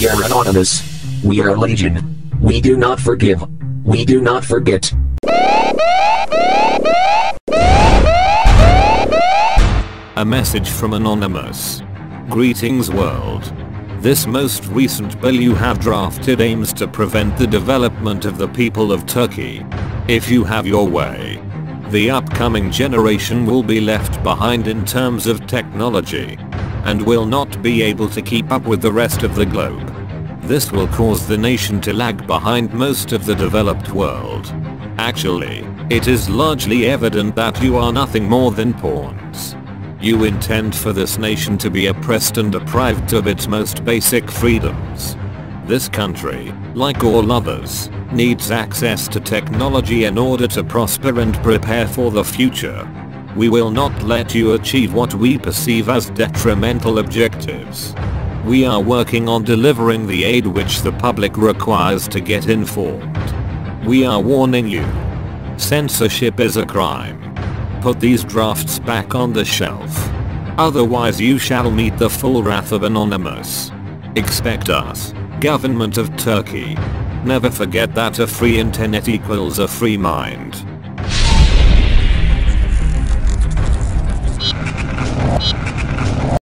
We are Anonymous. We are Legion. We do not forgive. We do not forget. A message from Anonymous. Greetings, world. This most recent bill you have drafted aims to prevent the development of the people of Turkey. If you have your way, the upcoming generation will be left behind in terms of technology, and will not be able to keep up with the rest of the globe. This will cause the nation to lag behind most of the developed world. Actually, it is largely evident that you are nothing more than pawns. You intend for this nation to be oppressed and deprived of its most basic freedoms. This country, like all others, needs access to technology in order to prosper and prepare for the future. We will not let you achieve what we perceive as detrimental objectives. We are working on delivering the aid which the public requires to get informed. We are warning you. Censorship is a crime. Put these drafts back on the shelf. Otherwise you shall meet the full wrath of Anonymous. Expect us, government of Turkey. Never forget that a free internet equals a free mind.